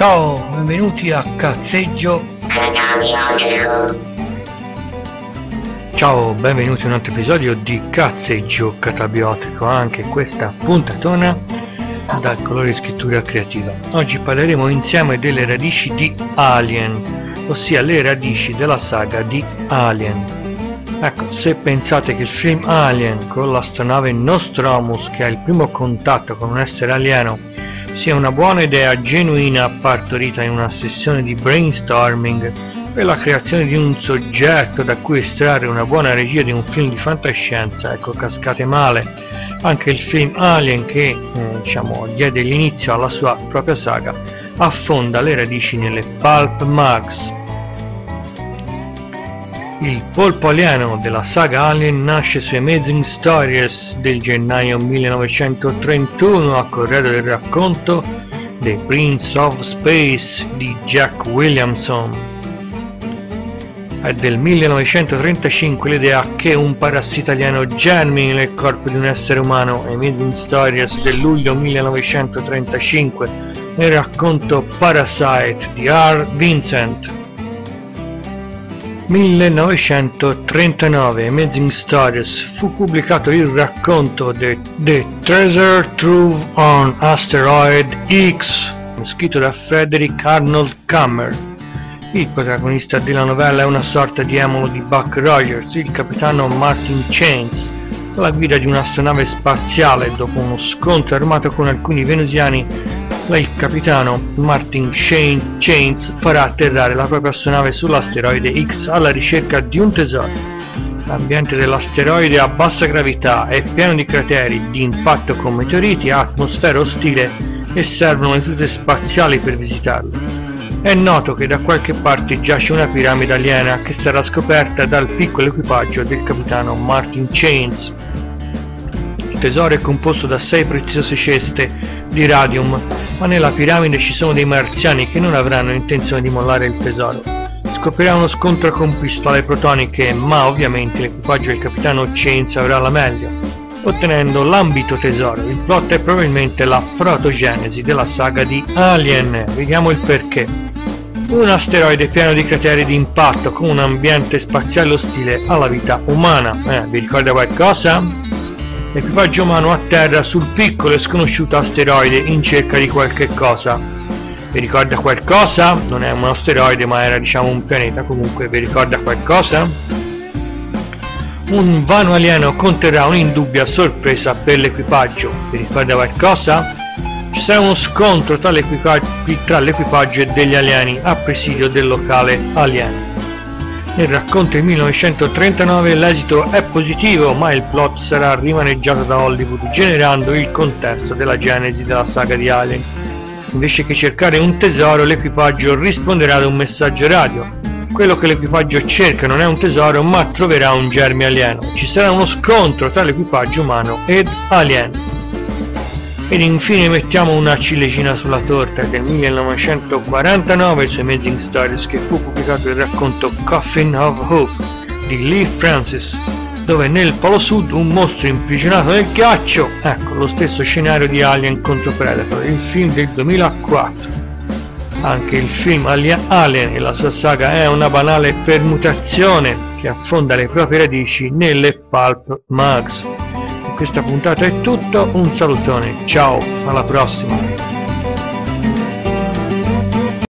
Ciao, benvenuti a Cazzeggio Catabiotico. Ciao, benvenuti a un altro episodio di Cazzeggio Catabiotico, anche questa puntatona dal colore scrittura creativa. Oggi parleremo insieme delle radici di Alien, ossia le radici della saga di Alien. Ecco, se pensate che il film Alien con l'astronave Nostromus, che ha il primo contatto con un essere alieno, sia una buona idea genuina partorita in una sessione di brainstorming per la creazione di un soggetto da cui estrarre una buona regia di un film di fantascienza, ecco, cascate male. Anche il film Alien, che diede l'inizio alla sua propria saga, affonda le radici nelle pulp mags. Il polpo alieno della saga Alien nasce su Amazing Stories del gennaio 1931 a corredo del racconto The Prince of Space di Jack Williamson. È del 1935 l'idea che un parassita alieno germini nel corpo di un essere umano. Amazing Stories del luglio 1935 nel racconto Parasite di R. Vincent. 1939 Amazing Stories fu pubblicato il racconto The Treasure Trove on Asteroid X, scritto da Frederick Arnold Kammer. Il protagonista della novella è una sorta di emolo di Buck Rogers, il capitano Martin Chains, alla guida di un'astronave spaziale. Dopo uno scontro armato con alcuni venusiani, il capitano Martin Chains farà atterrare la propria astronave sull'asteroide X alla ricerca di un tesoro. L'ambiente dell'asteroide è a bassa gravità, è pieno di crateri di impatto con meteoriti, ha atmosfera ostile e servono le tute spaziali per visitarlo. È noto che da qualche parte giace una piramide aliena che sarà scoperta dal piccolo equipaggio del capitano Martin Chains. Il tesoro è composto da 6 preziose ceste di radium, ma nella piramide ci sono dei marziani che non avranno intenzione di mollare il tesoro. Scoprirà uno scontro con pistole protoniche, ma ovviamente l'equipaggio del capitano Chainz avrà la meglio, ottenendo l'ambito tesoro. Il plot è probabilmente la protogenesi della saga di Alien. Vediamo il perché. Un asteroide pieno di crateri di impatto con un ambiente spaziale ostile alla vita umana. Vi ricorda qualcosa? L'equipaggio umano atterra sul piccolo e sconosciuto asteroide in cerca di qualche cosa. Vi ricorda qualcosa? Non è un asteroide, ma era un pianeta. Comunque, vi ricorda qualcosa? Un vano alieno conterrà un'indubbia sorpresa per l'equipaggio. Vi ricorda qualcosa? Ci sarà uno scontro tra l'equipaggio e degli alieni a presidio del locale alieno. Nel racconto del 1939 l'esito è positivo, ma il plot sarà rimaneggiato da Hollywood, generando il contesto della genesi della saga di Alien. Invece che cercare un tesoro, l'equipaggio risponderà ad un messaggio radio. Quello che l'equipaggio cerca non è un tesoro, ma troverà un germe alieno. Ci sarà uno scontro tra l'equipaggio umano ed alien. Ed infine mettiamo una ciliegina sulla torta del 1949 su Amazing Stories, che fu pubblicato il racconto Coffin of Hope di Lee Francis, dove nel Polo Sud un mostro imprigionato nel ghiaccio, ecco lo stesso scenario di Alien contro Predator, il film del 2004. Anche il film Alien e la sua saga è una banale permutazione che affonda le proprie radici nelle pulp mags. Questa puntata è tutto, un salutone, ciao, alla prossima!